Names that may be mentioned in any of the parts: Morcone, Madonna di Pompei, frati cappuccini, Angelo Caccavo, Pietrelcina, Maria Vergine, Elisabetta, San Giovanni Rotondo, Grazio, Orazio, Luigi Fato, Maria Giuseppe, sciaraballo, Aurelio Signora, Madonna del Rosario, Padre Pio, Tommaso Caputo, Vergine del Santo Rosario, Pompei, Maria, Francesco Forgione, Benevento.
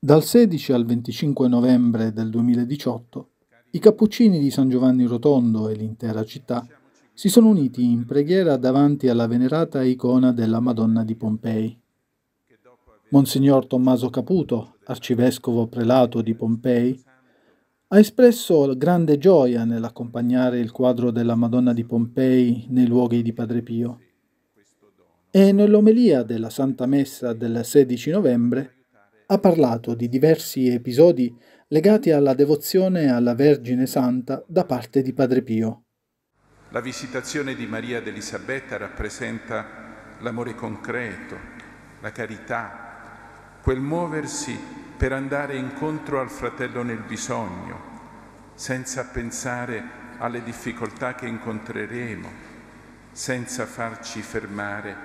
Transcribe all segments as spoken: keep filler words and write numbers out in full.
Dal sedici al venticinque novembre del duemiladiciotto, i cappuccini di San Giovanni Rotondo e l'intera città si sono uniti in preghiera davanti alla venerata icona della Madonna di Pompei. Monsignor Tommaso Caputo, arcivescovo prelato di Pompei, ha espresso grande gioia nell'accompagnare il quadro della Madonna di Pompei nei luoghi di Padre Pio. E nell'omelia della Santa Messa del sedici novembre ha parlato di diversi episodi legati alla devozione alla Vergine Santa da parte di Padre Pio. La visitazione di Maria ed Elisabetta rappresenta l'amore concreto, la carità, quel muoversi per andare incontro al fratello nel bisogno, senza pensare alle difficoltà che incontreremo, senza farci fermare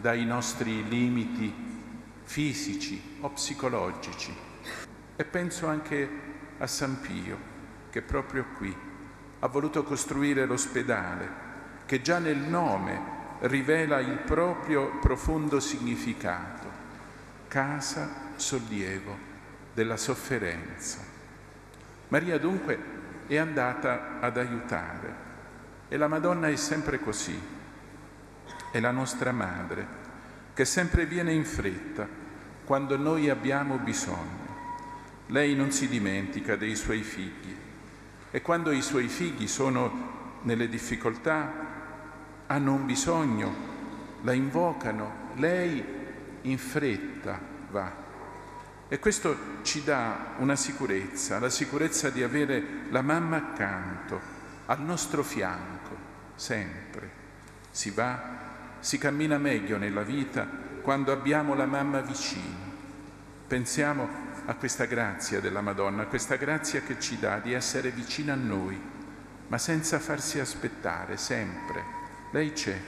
dai nostri limiti fisici o psicologici. E penso anche a San Pio, che proprio qui ha voluto costruire l'ospedale, che già nel nome rivela il proprio profondo significato, casa sollievo della sofferenza. Maria dunque è andata ad aiutare, e la Madonna è sempre così, è la nostra madre, che sempre viene in fretta quando noi abbiamo bisogno. Lei non si dimentica dei suoi figli, e quando i suoi figli sono nelle difficoltà, hanno un bisogno, la invocano, lei in fretta va. E questo ci dà una sicurezza, la sicurezza di avere la mamma accanto, al nostro fianco, sempre. Si va Si cammina meglio nella vita quando abbiamo la mamma vicino. Pensiamo a questa grazia della Madonna, a questa grazia che ci dà di essere vicina a noi, ma senza farsi aspettare, sempre. Lei c'è.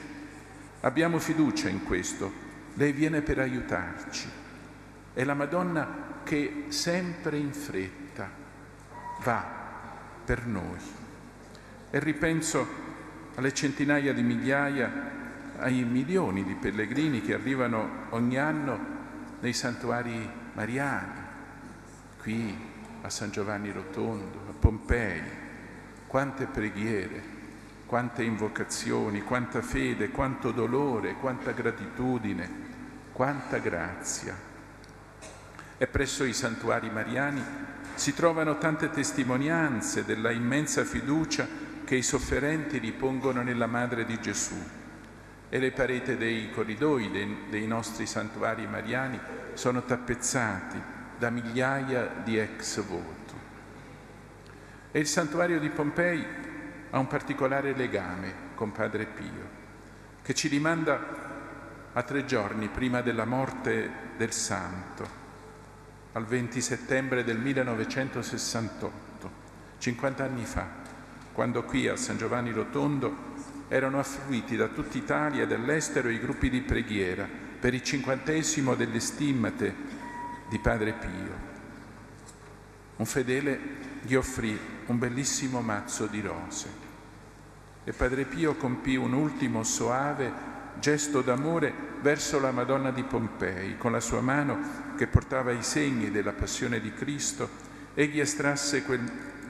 Abbiamo fiducia in questo. Lei viene per aiutarci. È la Madonna che sempre in fretta va per noi. E ripenso alle centinaia di migliaia, ai milioni di pellegrini che arrivano ogni anno nei santuari mariani, qui a San Giovanni Rotondo, a Pompei. Quante preghiere, quante invocazioni, quanta fede, quanto dolore, quanta gratitudine, quanta grazia. E presso i santuari mariani si trovano tante testimonianze della immensa fiducia che i sofferenti ripongono nella Madre di Gesù. E le pareti dei corridoi dei, dei nostri santuari mariani sono tappezzati da migliaia di ex voto. E il santuario di Pompei ha un particolare legame con Padre Pio, che ci rimanda a tre giorni prima della morte del Santo, al venti settembre del millenovecentosessantotto, cinquanta anni fa, quando qui a San Giovanni Rotondo erano affluiti da tutta Italia e dall'estero i gruppi di preghiera per il cinquantesimo delle stimmate di Padre Pio. Un fedele gli offrì un bellissimo mazzo di rose e Padre Pio compì un ultimo soave gesto d'amore verso la Madonna di Pompei. Con la sua mano, che portava i segni della passione di Cristo, egli estrasse quel,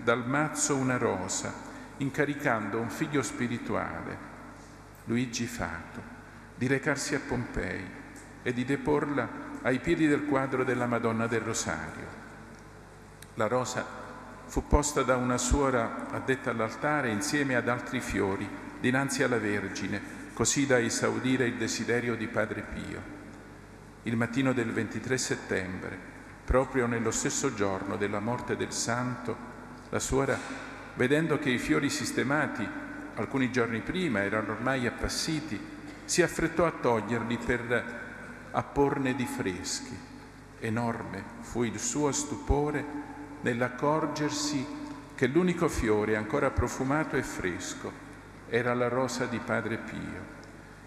dal mazzo una rosa, incaricando un figlio spirituale, Luigi Fato, di recarsi a Pompei e di deporla ai piedi del quadro della Madonna del Rosario. La rosa fu posta da una suora addetta all'altare insieme ad altri fiori dinanzi alla Vergine, così da esaudire il desiderio di Padre Pio. Il mattino del ventitré settembre, proprio nello stesso giorno della morte del Santo, la suora, vedendo che i fiori sistemati alcuni giorni prima erano ormai appassiti, si affrettò a toglierli per apporne di freschi. Enorme fu il suo stupore nell'accorgersi che l'unico fiore ancora profumato e fresco era la rosa di Padre Pio,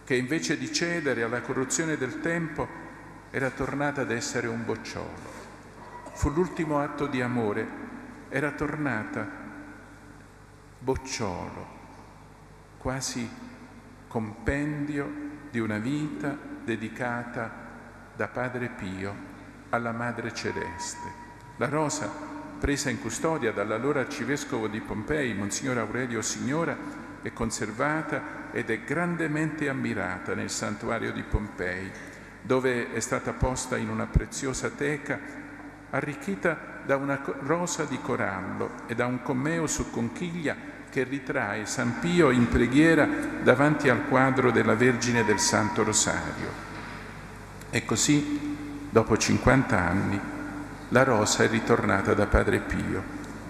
che invece di cedere alla corruzione del tempo era tornata ad essere un bocciolo. Fu l'ultimo atto di amore, era tornata bocciolo, quasi compendio di una vita dedicata da Padre Pio alla Madre Celeste. La rosa, presa in custodia dall'allora arcivescovo di Pompei, Monsignor Aurelio Signora, è conservata ed è grandemente ammirata nel santuario di Pompei, dove è stata posta in una preziosa teca arricchita da una rosa di corallo e da un commeo su conchiglia che ritrae San Pio in preghiera davanti al quadro della Vergine del Santo Rosario. E così, dopo cinquanta anni, la rosa è ritornata da Padre Pio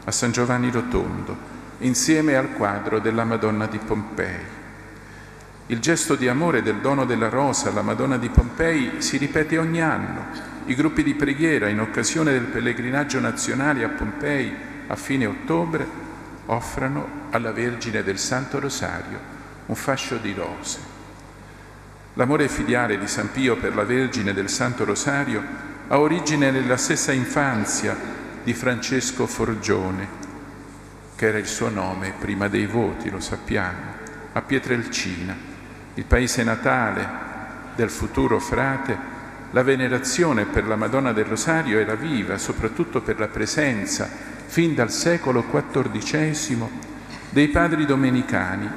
a San Giovanni Rotondo, insieme al quadro della Madonna di Pompei. Il gesto di amore del dono della rosa alla Madonna di Pompei si ripete ogni anno. I gruppi di preghiera, in occasione del pellegrinaggio nazionale a Pompei a fine ottobre, offrano alla Vergine del Santo Rosario un fascio di rose. L'amore filiale di San Pio per la Vergine del Santo Rosario ha origine nella stessa infanzia di Francesco Forgione, che era il suo nome prima dei voti, lo sappiamo, a Pietrelcina, il paese natale del futuro frate. La venerazione per la Madonna del Rosario era viva, soprattutto per la presenza, fin dal secolo quattordicesimo, dei padri domenicani,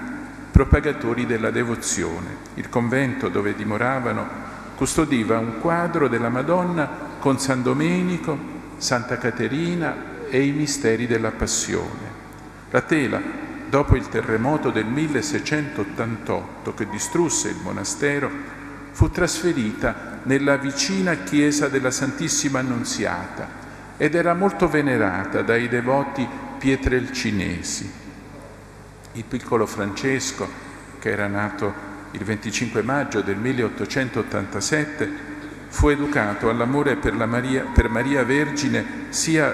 propagatori della devozione. Il convento dove dimoravano custodiva un quadro della Madonna con San Domenico, Santa Caterina e i misteri della Passione. La tela, dopo il terremoto del millesecentottantotto che distrusse il monastero, fu trasferita nella vicina chiesa della Santissima Annunziata ed era molto venerata dai devoti pietrelcinesi. Il piccolo Francesco, che era nato il venticinque maggio del milleottocentottantasette, fu educato all'amore per, la Maria, per Maria Vergine sia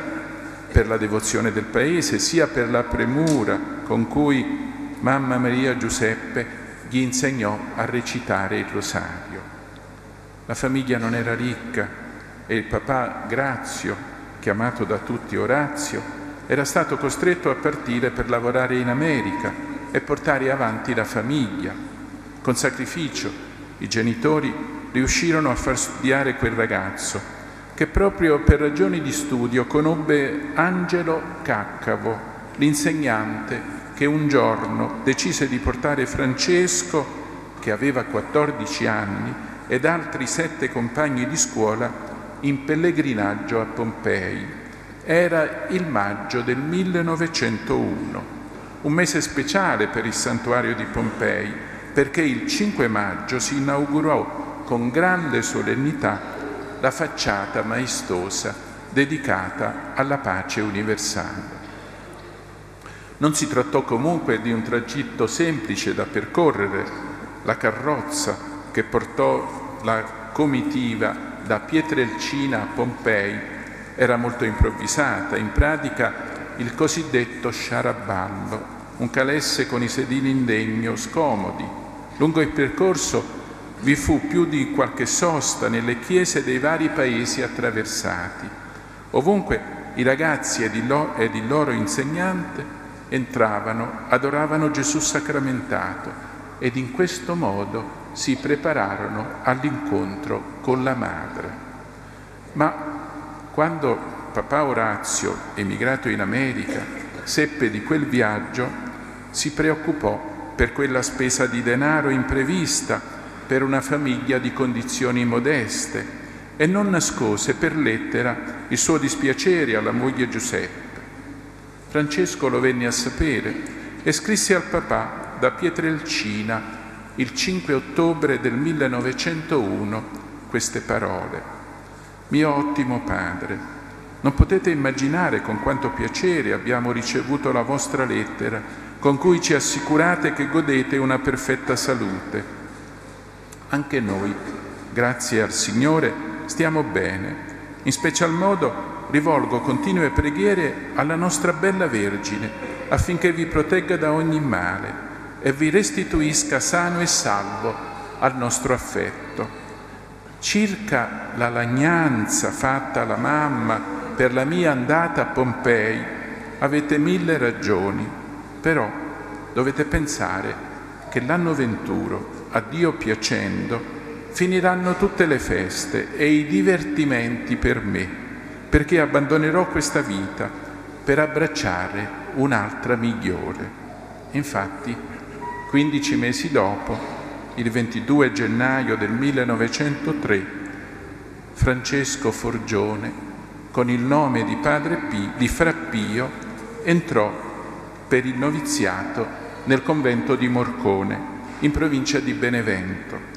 per la devozione del paese, sia per la premura con cui mamma Maria Giuseppe gli insegnò a recitare il rosario. La famiglia non era ricca e il papà Grazio, chiamato da tutti Orazio, era stato costretto a partire per lavorare in America e portare avanti la famiglia. Con sacrificio, i genitori riuscirono a far studiare quel ragazzo, che proprio per ragioni di studio conobbe Angelo Caccavo, l'insegnante che un giorno decise di portare Francesco, che aveva quattordici anni, ed altri sette compagni di scuola in pellegrinaggio a Pompei. Era il maggio del millenovecentouno, un mese speciale per il santuario di Pompei, perché il cinque maggio si inaugurò con grande solennità la facciata maestosa dedicata alla pace universale. Non si trattò comunque di un tragitto semplice da percorrere. La carrozza che portò la comitiva da Pietrelcina a Pompei era molto improvvisata, in pratica il cosiddetto sciaraballo, un calesse con i sedili in legno scomodi. Lungo il percorso vi fu più di qualche sosta nelle chiese dei vari paesi attraversati. Ovunque i ragazzi ed il loro insegnante entravano, adoravano Gesù sacramentato ed in questo modo si prepararono all'incontro con la Madre. Ma quando papà Orazio, emigrato in America, seppe di quel viaggio, si preoccupò per quella spesa di denaro imprevista per una famiglia di condizioni modeste e non nascose per lettera il suo dispiacere alla moglie Giuseppe. Francesco lo venne a sapere e scrisse al papà da Pietrelcina il cinque ottobre del millenovecentouno queste parole: «Mio ottimo padre, non potete immaginare con quanto piacere abbiamo ricevuto la vostra lettera, con cui ci assicurate che godete una perfetta salute. Anche noi, grazie al Signore, stiamo bene. In special modo rivolgo continue preghiere alla nostra bella Vergine, affinché vi protegga da ogni male e vi restituisca sano e salvo al nostro affetto. Circa la lagnanza fatta alla mamma per la mia andata a Pompei, avete mille ragioni, però dovete pensare che l'anno venturo, a Dio piacendo, finiranno tutte le feste e i divertimenti per me, perché abbandonerò questa vita per abbracciare un'altra migliore. Infatti, quindici mesi dopo, il ventidue gennaio del millenovecentotre, Francesco Forgione, con il nome di Padre Pio, di Fra Pio, entrò per il noviziato nel convento di Morcone, in provincia di Benevento,